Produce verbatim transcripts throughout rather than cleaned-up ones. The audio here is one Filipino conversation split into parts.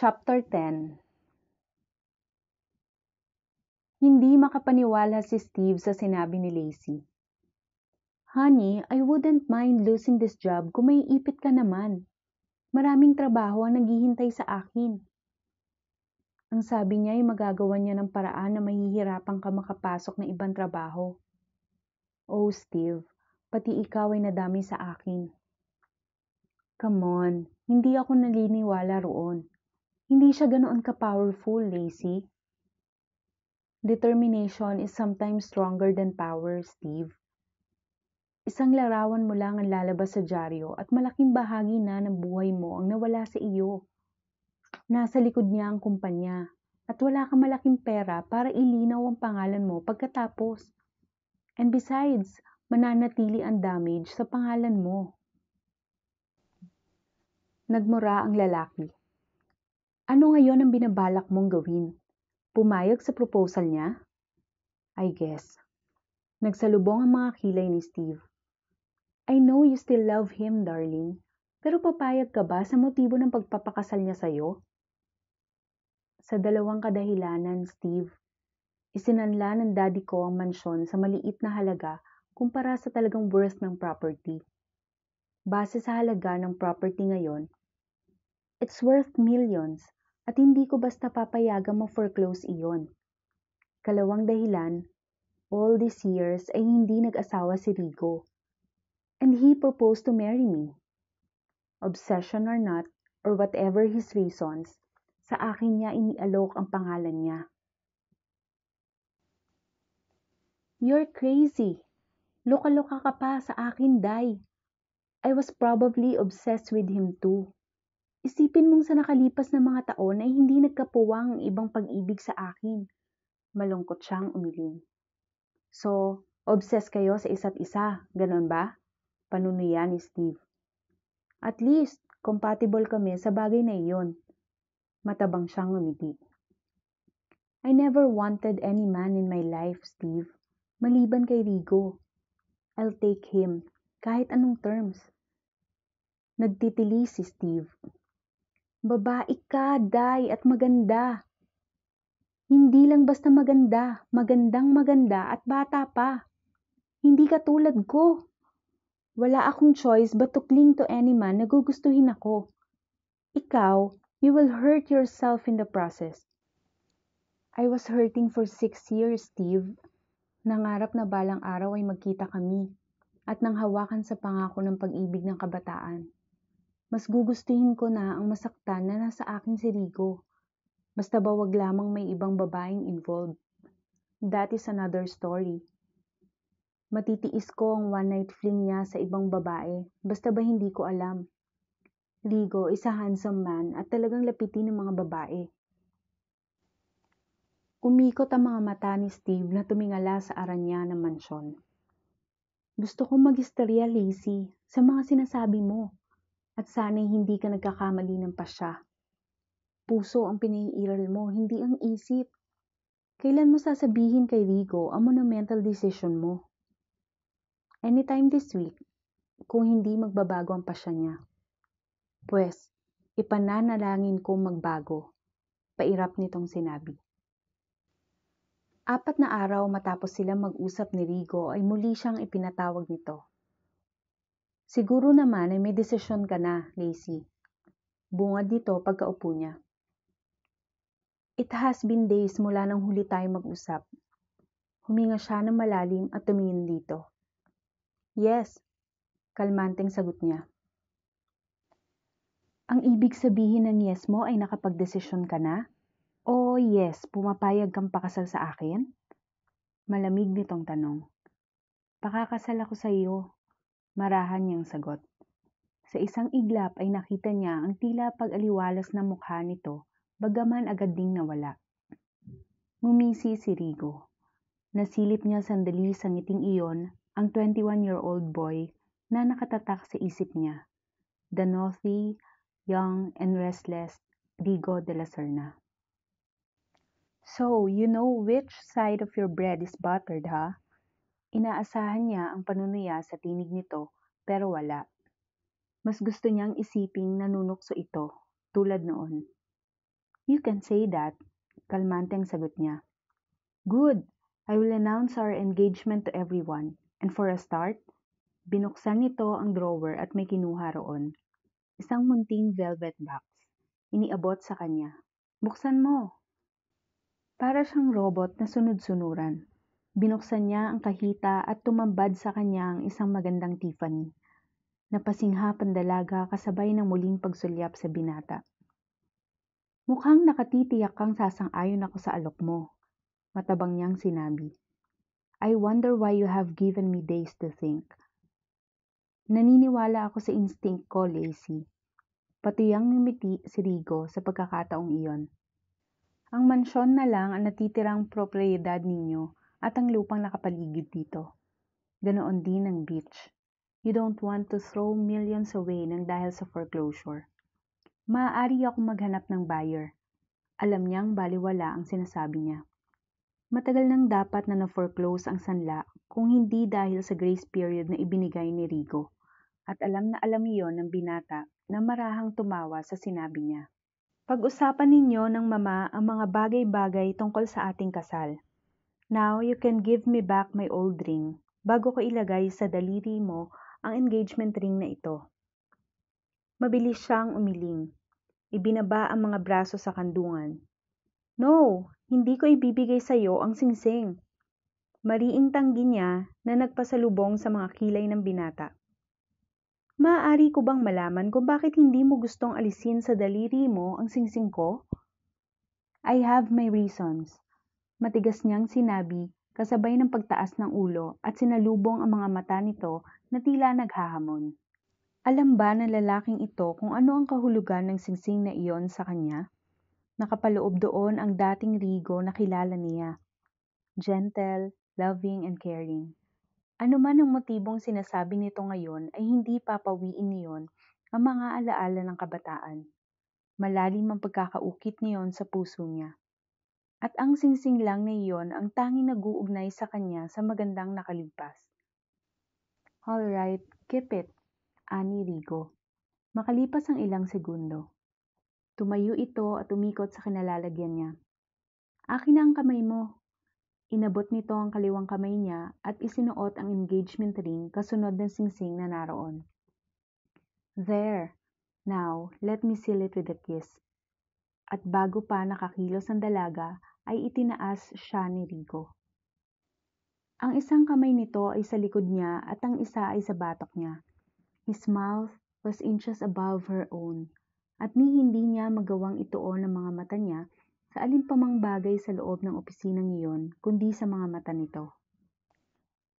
Chapter ten. Hindi makapaniwala si Steve sa sinabi ni Lacey. "Honey, I wouldn't mind losing this job kung may ipit ka naman. Maraming trabaho ang naghihintay sa akin." Ang sabi niya ay magagawa niya ng paraan na mahihirapan ka makapasok ng ibang trabaho. "Oh Steve, pati ikaw ay nadami sa akin." "Come on, hindi ako naniniwala roon. Hindi siya ganoon ka-powerful, Lacey." "Determination is sometimes stronger than power, Steve. Isang larawan mo lang ang lalabas sa dyaryo at malaking bahagi na ng buhay mo ang nawala sa iyo. Nasa likod niya ang kumpanya at wala kang malaking pera para ilinaw ang pangalan mo pagkatapos. And besides, mananatili ang damage sa pangalan mo." Nagmura ang lalaki. "Ano ngayon ang binabalak mong gawin? Pumayag sa proposal niya?" "I guess." Nagsalubong ang mga kilay ni Steve. "I know you still love him, darling. Pero papayag ka ba sa motibo ng pagpapakasal niya sa'yo?" "Sa dalawang kadahilanan, Steve. Isinanla ng daddy ko ang mansyon sa maliit na halaga kumpara sa talagang worth ng property. Base sa halaga ng property ngayon, it's worth millions. At hindi ko basta papayagan ma-foreclose iyon. Kalawang dahilan, all these years ay hindi nag-asawa si Rigo. And he proposed to marry me. Obsession or not, or whatever his reasons, sa akin niya inialok ang pangalan niya." "You're crazy. Loka-loka ka pa sa akin, Day. I was probably obsessed with him too. Isipin mong sa nakalipas na mga taon ay hindi nagkapuwang ang ibang pag-ibig sa akin." Malungkot siyang umiling. "So, obsessed kayo sa isa't isa, ganun ba?" Panunuya ni Steve. "At least, compatible kami sa bagay na iyon." Matabang siyang umiti. "I never wanted any man in my life, Steve. Maliban kay Rigo. I'll take him, kahit anong terms." Nagtitili si Steve. "Babae ka, Day, at maganda. Hindi lang basta maganda, magandang maganda at bata pa. Hindi ka tulad ko. Wala akong choice but to cling to any man na gugustuhin ako. Ikaw, you will hurt yourself in the process." "I was hurting for six years, Steve. Nangarap na balang araw ay magkita kami at nang hawakan sa pangako ng pag-ibig ng kabataan. Mas gugustuhin ko na ang masaktan na nasa akin si Rigo. Basta ba wag lamang may ibang babaeng involved. That is another story. Matitiis ko ang one-night fling niya sa ibang babae, basta ba hindi ko alam. Rigo is a handsome man at talagang lapitin ng mga babae." Umikot ang mga mata ni Steve na tumingala sa aranya ng mansyon. "Gusto kong mag-isterya, Lacey, sa mga sinasabi mo. At sana'y hindi ka nagkakamali ng pasya. Puso ang pinaiiral mo, hindi ang isip. Kailan mo sasabihin kay Rigo ang monumental decision mo?" "Anytime this week, kung hindi magbabago ang pasya niya." "Pwes, ipananalangin kong magbago." Pairap nitong sinabi. Apat na araw matapos silang mag-usap ni Rigo ay muli siyang ipinatawag nito. "Siguro naman ay may desisyon ka na, Lacey." Bungad nito pagkaupo niya. "It has been days mula nang huli tayo mag-usap." Huminga siya ng malalim at tumingin dito. "Yes," kalmanteng sagot niya. "Ang ibig sabihin ng yes mo ay nakapagdesisyon ka na? O yes, pumapayag kang pakasal sa akin?" Malamig nitong tanong. "Pakakasal ako sa iyo." Marahan niyang sagot. Sa isang iglap ay nakita niya ang tila pag-aliwalas na mukha nito, bagaman agad ding nawala. Ngumisi si Rigo. Nasilip niya sandali sa ngiting iyon ang twenty-one-year-old boy na nakatatak sa isip niya. The naughty, young, and restless Rigo de la Serna. "So, you know which side of your bread is buttered, ha?" Inaasahan niya ang panunuya sa tinig nito, pero wala. Mas gusto niyang isiping nanunukso ito, tulad noon. You can say that, kalmanteng sagot niya. Good! I will announce our engagement to everyone. And for a start, binuksan nito ang drawer at may kinuha roon. Isang munting velvet box. Iniabot sa kanya. Buksan mo! Para siyang robot na sunod-sunuran. Binuksan niya ang kahita at tumambad sa kanya ang isang magandang Tiffany. Napasingha pandalaga kasabay ng muling pagsulyap sa binata. Mukhang nakatitiyak kang sasang-ayon ako sa alok mo. Matabang niyang sinabi. I wonder why you have given me days to think. Naniniwala ako sa instinct ko, Lacey. Patuyang ngumiti si Rigo sa pagkakataong iyon. Ang mansyon na lang ang natitirang propriedad ninyo at ang lupang nakapaligid dito. Ganoon din ang beach. You don't want to throw millions away nang dahil sa foreclosure. Maaari akong maghanap ng buyer. Alam niyang baliwala ang sinasabi niya. Matagal nang dapat na na-foreclose ang sanla kung hindi dahil sa grace period na ibinigay ni Rigo. At alam na alam iyon ng binata na marahang tumawa sa sinabi niya. Pag-usapan ninyo ng mama ang mga bagay-bagay tungkol sa ating kasal. Now you can give me back my old ring bago ko ilagay sa daliri mo ang engagement ring na ito. Mabilis siyang umiling. Ibinaba ang mga braso sa kandungan. No! Hindi ko ibibigay sa iyo ang singsing. Mariing tanggi niya na nagpasalubong sa mga kilay ng binata. Maaari ko bang malaman kung bakit hindi mo gustong alisin sa daliri mo ang singsing ko? I have my reasons. Matigas niyang sinabi kasabay ng pagtaas ng ulo at sinalubong ang mga mata nito na tila naghahamon. Alam ba ng lalaking ito kung ano ang kahulugan ng singsing na iyon sa kanya? Nakapaloob doon ang dating Rigo na kilala niya. Gentle, loving, and caring. Ano man ang motibong sinasabi nito ngayon ay hindi papawiin niyon ang mga alaala ng kabataan. Malalim ang pagkakaukit niyon sa puso niya. At ang singsing lang na iyon ang tanging nag-uugnay sa kanya sa magandang nakalipas. All right, keep it, ani Rigo. Makalipas ang ilang segundo. Tumayo ito at umikot sa kinalalagyan niya. Akin na ang kamay mo. Inabot nito ang kaliwang kamay niya at isinuot ang engagement ring kasunod ng singsing na naroon. There. Now, let me seal it with a kiss. At bago pa nakakilos ang dalaga, ay itinaas siya ni Rigo. Ang isang kamay nito ay sa likod niya at ang isa ay sa batok niya. His mouth was inches above her own. At ni hindi niya magawang ituon ang mga mata niya sa alinpamang bagay sa loob ng opisinang iyon kundi sa mga mata nito.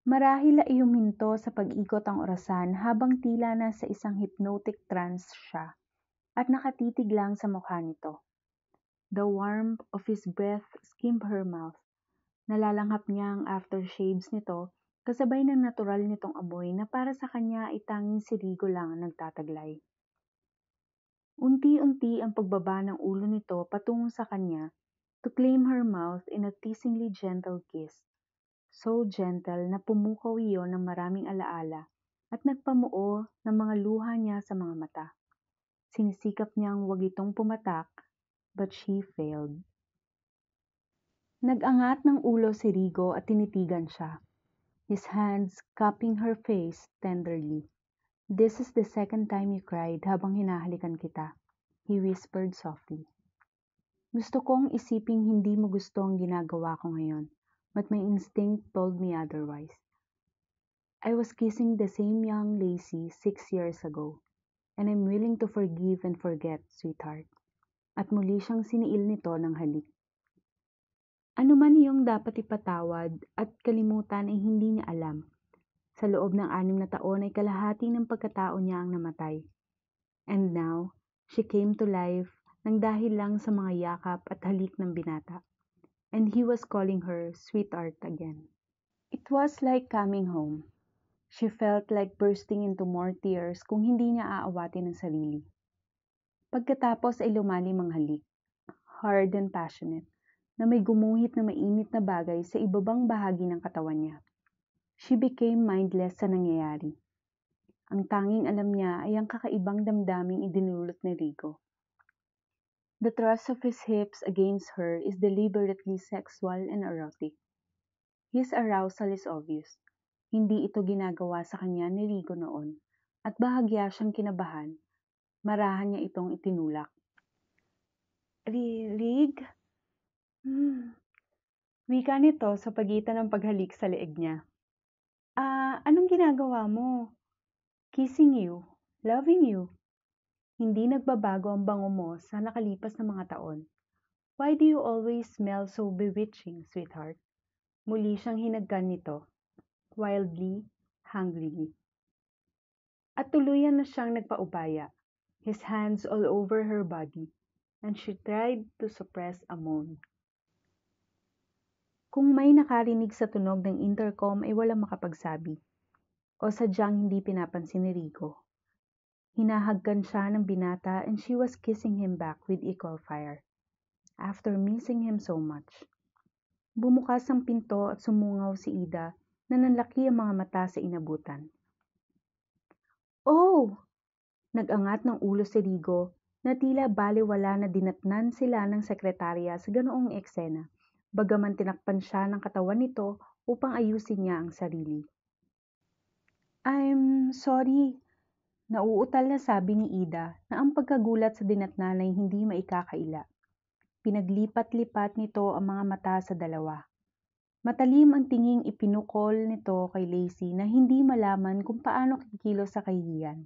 Marahil ay huminto sa pag-ikot ang orasan habang tila na sa isang hypnotic trance siya at nakatitig lang sa mukha nito. The warmth of his breath skimmed her mouth. Nalalanghap niya ang aftershaves nito kasabay ng natural nitong amoy na para sa kanya ay tanging si Rigo lang ang nagtataglay. Unti-unti ang pagbaba ng ulo nito patungo sa kanya to claim her mouth in a teasingly gentle kiss. So gentle na pumukaw iyon ng maraming alaala at nagpamuo ng mga luha niya sa mga mata. Sinisikap niyang wag itong pumatak, but she failed. Nagangat ng ulo si Rigo at tinitigan siya, his hands cupping her face tenderly. This is the second time you cried habang hinahalikan kita, he whispered softly. Gusto kong isiping hindi mo gusto ang ginagawa ko ngayon, but my instinct told me otherwise. I was kissing the same young Lacey six years ago, and I'm willing to forgive and forget, sweetheart. At muli siyang siniil nito ng halik. Ano man iyong dapat ipatawad at kalimutan ay hindi niya alam. Sa loob ng anim na taon ay kalahati ng pagkatao niya ang namatay. And now, she came to life nang dahil lang sa mga yakap at halik ng binata. And he was calling her sweetheart again. It was like coming home. She felt like bursting into more tears kung hindi niya aawatin ang sarili. Pagkatapos ay lumalim ang halik, hard and passionate, na may gumuhit na mainit na bagay sa ibabang bahagi ng katawan niya. She became mindless sa nangyayari. Ang tanging alam niya ay ang kakaibang damdaming idinulot ni Rigo. The thrust of his hips against her is deliberately sexual and erotic. His arousal is obvious. Hindi ito ginagawa sa kanya ni Rigo noon, at bahagya siyang kinabahan. Marahan niya itong itinulak. Ririg? Hmm. Wika nito sa pagitan ng paghalik sa leeg niya. Ah, uh, anong ginagawa mo? Kissing you, loving you. Hindi nagbabago ang bango mo sa nakalipas na mga taon. Why do you always smell so bewitching, sweetheart? Muli siyang hinaggan nito, wildly, hungrily. At tuluyan na siyang nagpaubaya, his hands all over her body, and she tried to suppress a moan. Kung may nakarinig sa tunog ng intercom ay walang makapagsabi, o sadyang hindi pinapansin ni Rigo. Hinahaggan siya ng binata and she was kissing him back with equal fire. After missing him so much. Bumukas ang pinto at sumungaw si Ida na nanlaki ang mga mata sa inabutan. Oh! Nagangat ng ulo si Rigo na tila baliwala na dinatnan sila ng sekretarya sa ganoong eksena, bagaman tinakpan siya ng katawan nito upang ayusin niya ang sarili. I'm sorry. Nauutal na sabi ni Ida na ang pagkagulat sa dinatnan ay hindi maikakaila. Pinaglipat-lipat nito ang mga mata sa dalawa. Matalim ang tinging ipinukol nito kay Lacey na hindi malaman kung paano kikilos sa kahihiyan.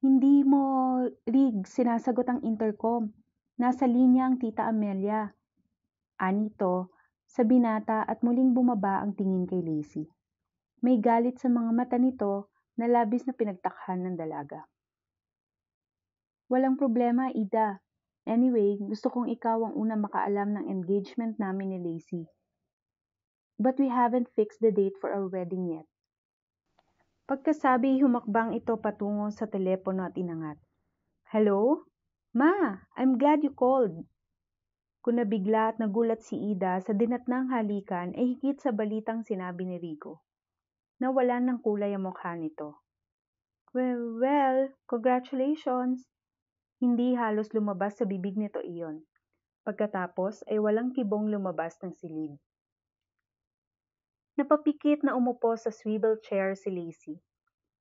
Hindi mo, Rig, sinasagot ang intercom. Nasa linya ang tita Amelia. Anito, sa binata at muling bumaba ang tingin kay Lacey. May galit sa mga mata nito na labis na pinagtakhan ng dalaga. Walang problema, Ida. Anyway, gusto kong ikaw ang unang makaalam ng engagement namin ni Lacey. But we haven't fixed the date for our wedding yet. Pagkasabi, humakbang ito patungo sa telepono at inangat. Hello? Ma, I'm glad you called. Kung nabigla at nagulat si Ida sa dinatnang halikan ay higit sa balitang sinabi ni Rigo. Nawalan ng kulay ang mukha nito. Well, well, congratulations! Hindi halos lumabas sa bibig nito iyon. Pagkatapos ay walang kibong lumabas ng silid. Napapikit na umupo sa swivel chair si Lacey.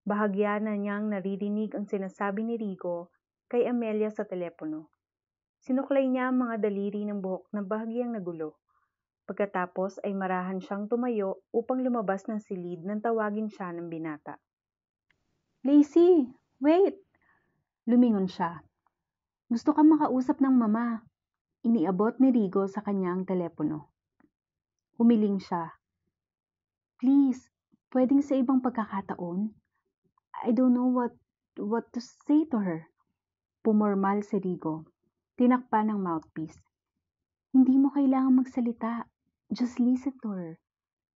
Bahagya na niyang naririnig ang sinasabi ni Rigo kay Amelia sa telepono. Sinuklay niya ang mga daliri ng buhok na bahagyang nagulo. Pagkatapos ay marahan siyang tumayo upang lumabas ng silid nang tawagin siya ng binata. Lacey, wait! Lumingon siya. Gusto kang makausap ng mama. Iniabot ni Rigo sa kanya ang telepono. Humiling siya. Please, pwedeng sa ibang pagkakataon? I don't know what, what to say to her. Pumormal si Rigo. Tinakpan ng mouthpiece. Hindi mo kailangang magsalita. Just listen to her.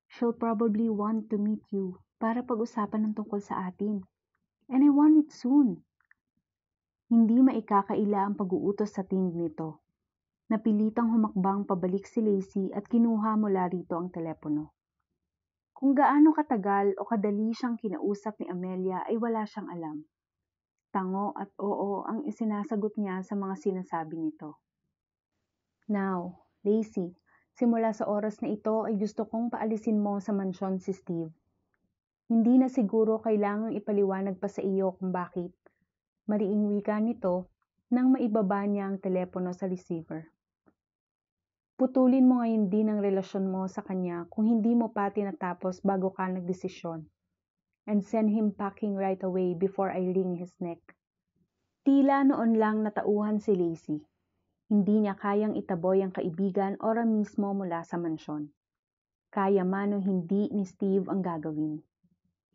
She'll probably want to meet you para pag-usapan ng tungkol sa atin. And I want it soon. Hindi maikakaila ang pag-uutos sa tinig nito. Napilitang humakbang pabalik si Lacey at kinuha mula rito ang telepono. Kung gaano katagal o kadali siyang kinausap ni Amelia ay wala siyang alam. Tango at oo ang isinasagot niya sa mga sinasabi nito. Now, Lacey, simula sa oras na ito ay gusto kong paalisin mo sa mansyon si Steve. Hindi na siguro kailangang ipaliwanag pa sa iyo kung bakit. Mariing wika nito nang maibaba niya ang telepono sa receiver. Putulin mo ngayon din ang relasyon mo sa kanya kung hindi mo pa tinatapos bago ka nagdesisyon. And send him packing right away before I wring his neck. Tila noon lang natauhan si Lacey. Hindi niya kayang itaboy ang kaibigan o ramismo mula sa mansyon. Kaya man o hindi ni Steve ang gagawin.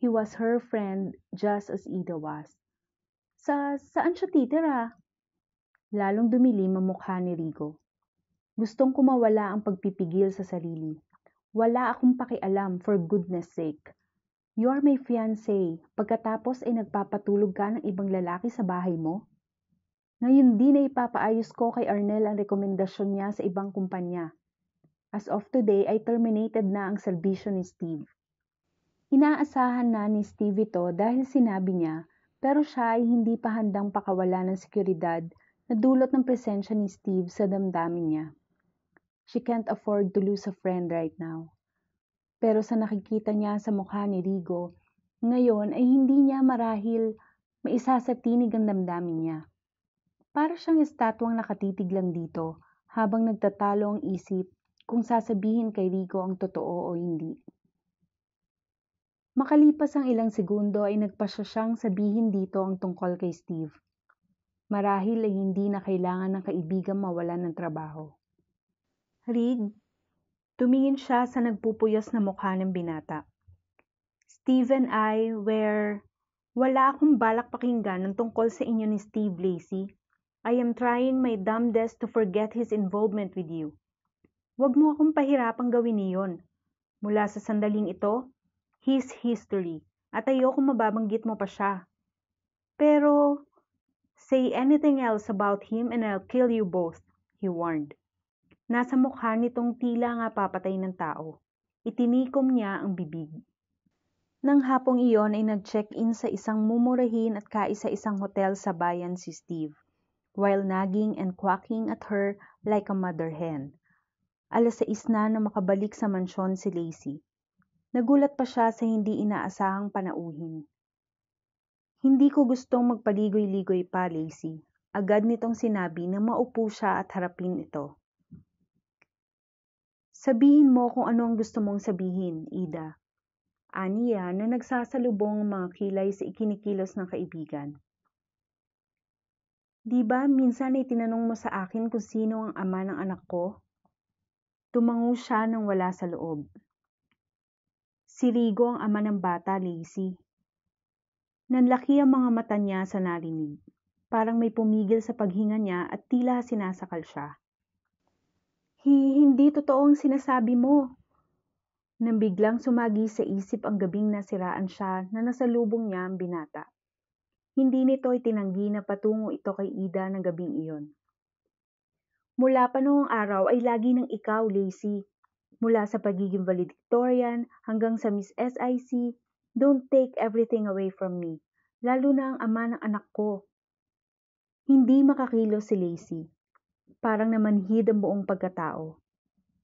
He was her friend just as Ida was. Sa saan siya titira? Lalong dumilim ang mukha ni Rigo. Gustong kumawala ang pagpipigil sa sarili. Wala akong pakialam for goodness sake. You're my fiancé. Pagkatapos ay nagpapatulog ka ng ibang lalaki sa bahay mo? Ngayon din ay ipapaayos ko kay Arnel ang rekomendasyon niya sa ibang kumpanya. As of today ay terminated na ang serbisyo ni Steve. Inaasahan na ni Steve ito dahil sinabi niya pero siya ay hindi pa handang pakawala ng seguridad na dulot ng presensya ni Steve sa damdamin niya. She can't afford to lose a friend right now. Pero sa nakikita niya sa mukha ni Rigo, ngayon ay hindi niya marahil maisa sa tinig ang damdamin niya. Para siyang estatwang nakatitig lang dito habang nagtatalo ang isip kung sasabihin kay Rigo ang totoo o hindi. Makalipas ang ilang segundo ay nagpasya siyang sabihin dito ang tungkol kay Steve. Marahil ay hindi na kailangan ng kaibigan mawalan ng trabaho. Rig, tumingin siya sa nagpupuyos na mukha ng binata. Steve and I were... Wala akong balak pakinggan ng tungkol sa inyo ni Steve, Lacey. I am trying my damnedest to forget his involvement with you. Huwag mo akong pahirapang gawin niyon. Mula sa sandaling ito, his history, at ayoko mababanggit mo pa siya. Pero, say anything else about him and I'll kill you both, he warned. Nasa mukha nitong tila nga papatay ng tao. Itinikom niya ang bibig. Nang hapong iyon ay nag-check-in sa isang mumurahin at kaisa-isang hotel sa bayan si Steve, while nagging and quacking at her like a mother hen. Alas sais na na makabalik sa mansyon si Lacey. Nagulat pa siya sa hindi inaasahang panauhin. Hindi ko gustong magpaligoy-ligoy pa, Lacey. Agad nitong sinabi na maupo siya at harapin ito. Sabihin mo kung ano ang gusto mong sabihin, Ida. Aniya na nagsasalubong ang mga kilay sa ikinikilos ng kaibigan. Diba minsan ay tinanong mo sa akin kung sino ang ama ng anak ko? Tumango siya nang wala sa loob. Si Rigo ang ama ng bata, Lacey. Nanlaki ang mga mata niya sa narinig. Parang may pumigil sa paghinga niya at tila sinasakal siya. Hindi totoo ang sinasabi mo. Nang biglang sumagi sa isip ang gabing nasiraan siya na nasalubong niya ang binata. Hindi nito itinanggi na patungo ito kay Ida ng gabing iyon. Mula pa noong araw ay lagi ng ikaw, Lacey. Mula sa pagiging valedictorian hanggang sa Miss S I C, don't take everything away from me, lalo na ang ama ng anak ko. Hindi makakilos si Lacey. Parang namanhid ang buong pagkatao.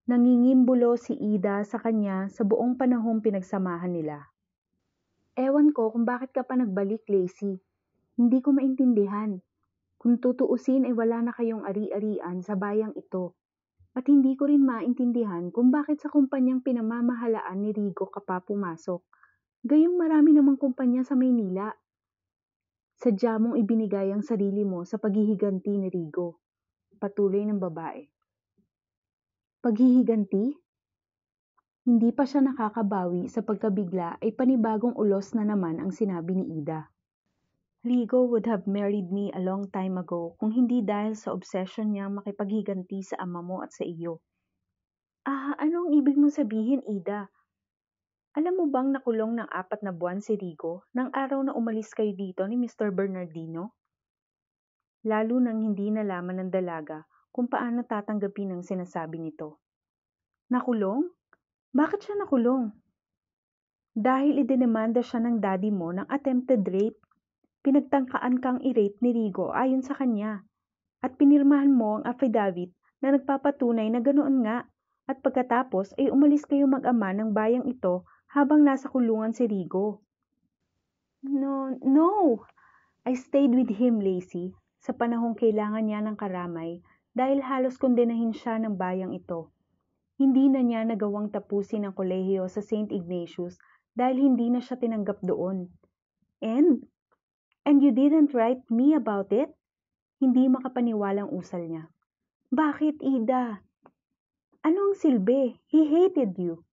Nangingimbulo si Ida sa kanya sa buong panahong pinagsamahan nila. Ewan ko kung bakit ka pa nagbalik, Lacey. Hindi ko maintindihan. Kung tutuusin ay wala na kayong ari-arian sa bayang ito. At hindi ko rin maintindihan kung bakit sa kumpanyang pinamamahalaan ni Rigo ka pa pumasok. Gayong marami namang kumpanya sa Maynila. Sadya mong ibinigay ang sarili mo sa paghihiganti ni Rigo. Patuloy ng babae. Paghihiganti? Hindi pa siya nakakabawi sa pagkabigla ay panibagong ulos na naman ang sinabi ni Ida. Rigo would have married me a long time ago kung hindi dahil sa obsession niyang makipaghiganti sa ama mo at sa iyo. Ah, anong ibig mong sabihin, Ida? Alam mo bang nakulong ng apat na buwan si Rigo nang araw na umalis kayo dito ni Mister Bernardino? Lalo nang hindi nalaman ng dalaga kung paano tatanggapin ang sinasabi nito. Nakulong? Bakit siya nakulong? Dahil idinimanda siya ng daddy mo ng attempted rape. Pinagtangkaan kang i-rape ni Rigo ayon sa kanya at pinirmahan mo ang affidavit na nagpapatunay na ganoon nga at pagkatapos ay umalis kayo mag-ama ng bayang ito habang nasa kulungan si Rigo. No, no! I stayed with him, Lacey, sa panahong kailangan niya ng karamay dahil halos kondenahin siya ng bayang ito. Hindi na niya nagawang tapusin ang kolehiyo sa Saint Ignatius dahil hindi na siya tinanggap doon. And... And you didn't write me about it? Hindi makapaniwalang usal niya. Bakit, Ida? Anong silbi? He hated you.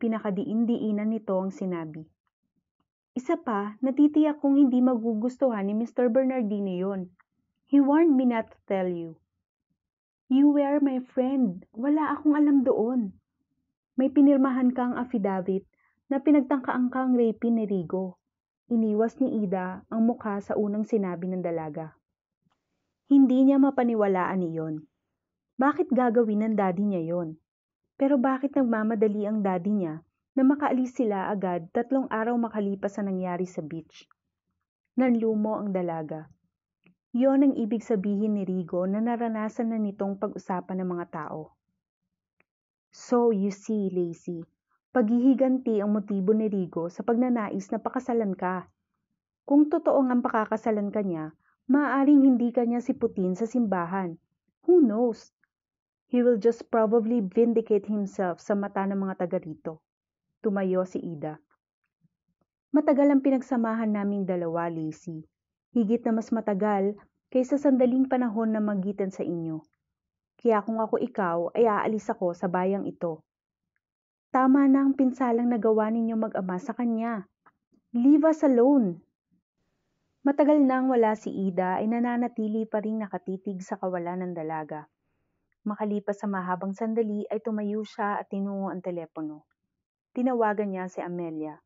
Pinakadiin-diinan nito ang sinabi. Isa pa, natitiyak kong hindi magugustuhan ni Mister Bernardino yon. He warned me not to tell you. You were my friend. Wala akong alam doon. May pinirmahan kang affidavit na pinagtangkaan kang rapin ni Rigo. Iniwas ni Ida ang mukha sa unang sinabi ng dalaga. Hindi niya mapaniwalaan iyon. Bakit gagawin ng daddy niya yon? Pero bakit nagmamadali ang daddy niya na makaalis sila agad tatlong araw makalipas sa nangyari sa beach? Nanlumo ang dalaga. Yon ang ibig sabihin ni Rigo na naranasan na nitong pag-usapan ng mga tao. So you see, Lacey, paghihiganti ang motibo ni Rigo sa pagnanais na pakasalan ka. Kung totoo ang pakakasalan ka niya, maaaring hindi ka niya siputin sa simbahan. Who knows? He will just probably vindicate himself sa mata ng mga taga rito. Tumayo si Ida. Matagal ang pinagsamahan naming dalawa, Lacey. Higit na mas matagal kaysa sandaling panahon na magitan sa inyo. Kaya kung ako ikaw ay aalis ako sa bayang ito. Tama na ang pinsalang nagawa ninyo mag-ama sa kanya. Leave us alone. Matagal nang wala si Ida ay nananatili pa rin nakatitig sa kawalan ng dalaga. Makalipas sa mahabang sandali ay tumayo siya at tinungo ang telepono. Tinawagan niya si Amelia.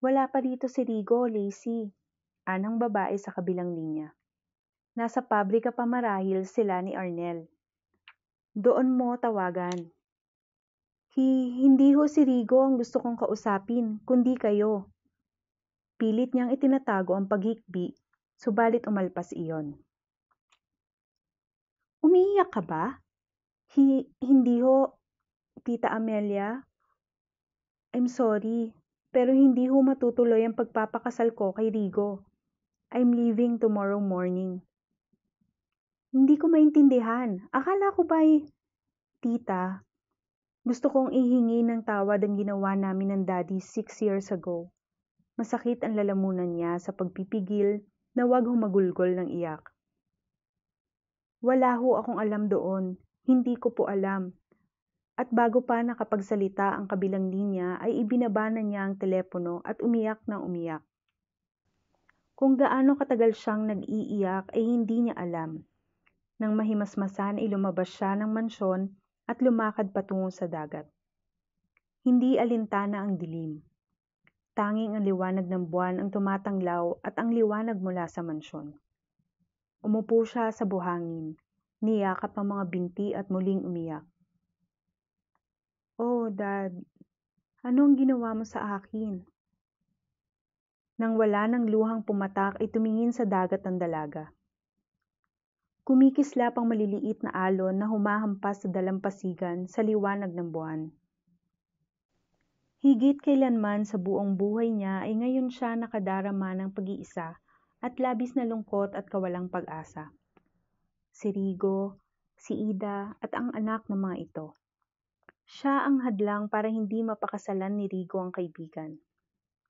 Wala pa dito si Rigo, Lacey. Anang babae sa kabilang linya. Nasa pabrika pa marahil sila ni Arnel. Doon mo tawagan. Hi, hindi ho si Rigo ang gusto kong kausapin, kundi kayo. Pilit niyang itinatago ang paghikbi, subalit umalpas iyon. Umiiyak ka ba? Hi, hindi ho, Tita Amelia. I'm sorry, pero hindi ho matutuloy ang pagpapakasal ko kay Rigo. I'm leaving tomorrow morning. Hindi ko maintindihan. Akala ko ba'y... Tita, gusto kong ihingi ng tawad ang ginawa namin ng daddy six years ago. Masakit ang lalamunan niya sa pagpipigil na huwag humagulgol ng iyak. Wala ho akong alam doon. Hindi ko po alam. At bago pa nakapagsalita ang kabilang linya ay ibinaba na niya ang telepono at umiyak na umiyak. Kung gaano katagal siyang nag-iiyak ay hindi niya alam. Nang mahimasmasan ay lumabas siya ng mansyon at lumakad patungo sa dagat. Hindi alintana ang dilim. Tanging ang liwanag ng buwan ang tumatanglaw at ang liwanag mula sa mansyon. Umupo siya sa buhangin, niyakap ang mga binti at muling umiyak. Oh, Dad, anong ginawa mo sa akin? Nang wala ng luhang pumatak ay tumingin sa dagat ng dalaga. Kumikislap ang maliliit na alon na humahampas sa dalampasigan sa liwanag ng buwan. Higit kailanman sa buong buhay niya ay ngayon siya nakadarama ng pag-iisa at labis na lungkot at kawalang pag-asa. Si Rigo, si Ida at ang anak ng mga ito. Siya ang hadlang para hindi mapakasalan ni Rigo ang kaibigan.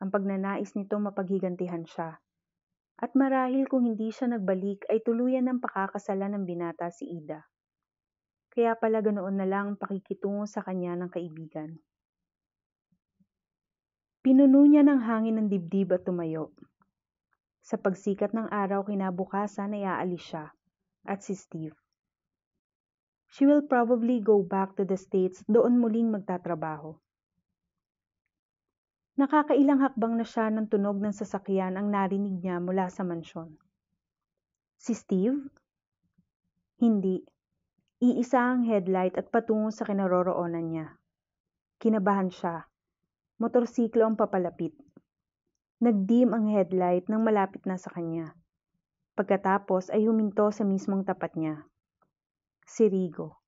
Ang pagnanais nito mapaghigantihan siya. At marahil kung hindi siya nagbalik ay tuluyan ng pakakasalan ng binata si Ida. Kaya pala ganoon na lang pakikitungo sa kanya ng kaibigan. Pinuno niya ng hangin ng dibdib at tumayo. Sa pagsikat ng araw kinabukasan ay aalis siya at si Steve. She will probably go back to the States, doon muling magtatrabaho. Nakakailang hakbang na siya ng tunog ng sasakyan ang narinig niya mula sa mansyon. Si Steve? Hindi. Iisa ang headlight at patungo sa kinaroroonan niya. Kinabahan siya. Motorsiklo ang papalapit. Nagdim ang headlight nang malapit na sa kanya. Pagkatapos ay huminto sa mismong tapat niya. Si Rigo.